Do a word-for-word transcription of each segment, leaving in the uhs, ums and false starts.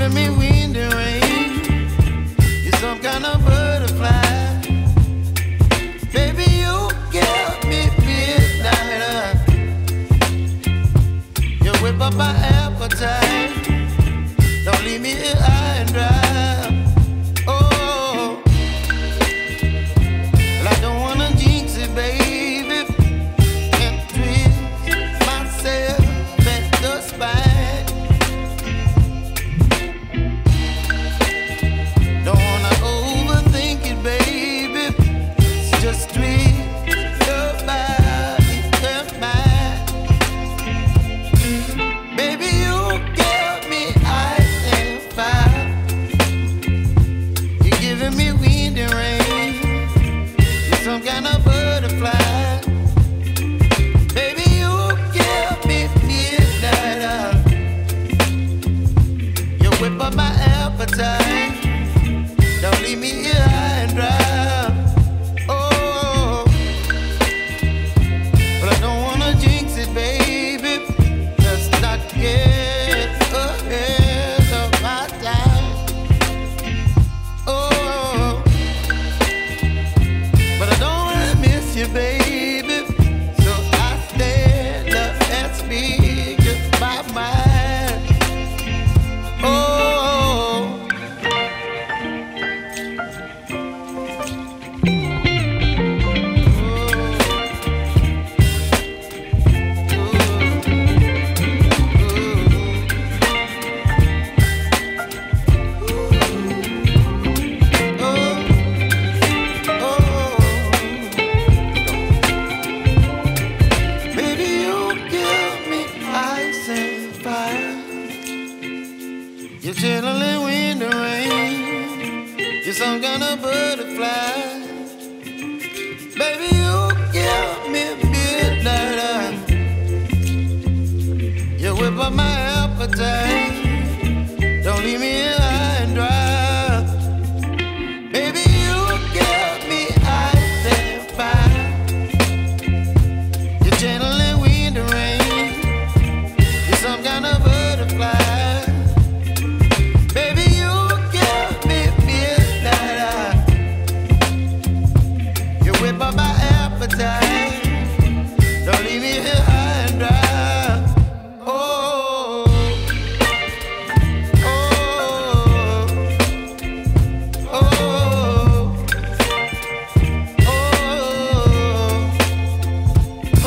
giving me wind and rain. You're some kind of butterfly. Baby, you give me midnight. You whip up my appetite. Don't leave me here high and dry. Don't leave me here high and dry. Oh, but I don't wanna jinx it, baby. Just not get ahead of my time. Oh, but I don't wanna miss you, baby. So I stand up and speak just my mind. You're chilling in the rain. You're some kind of butterfly. Baby, you give me midnight. You whip up my appetite. Don't leave me here high and dry. Baby, you give me ice and fire. You're chilling in the rain. You're some kind of butterfly. Don't leave me here high and dry. Oh, oh, oh, oh, oh, oh, oh, oh, oh.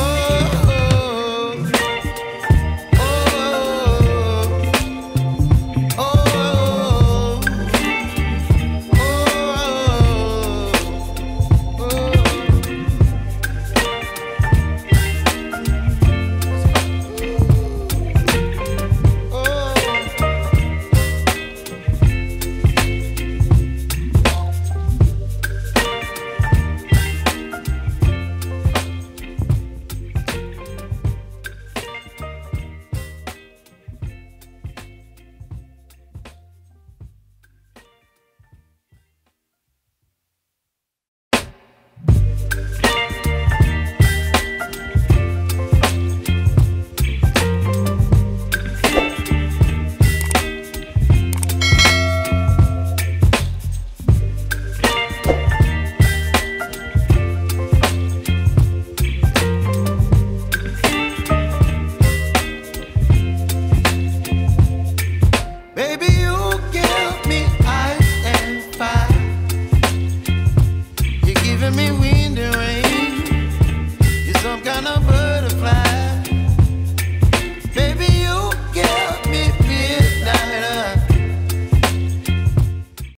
You're some kind of butterfly.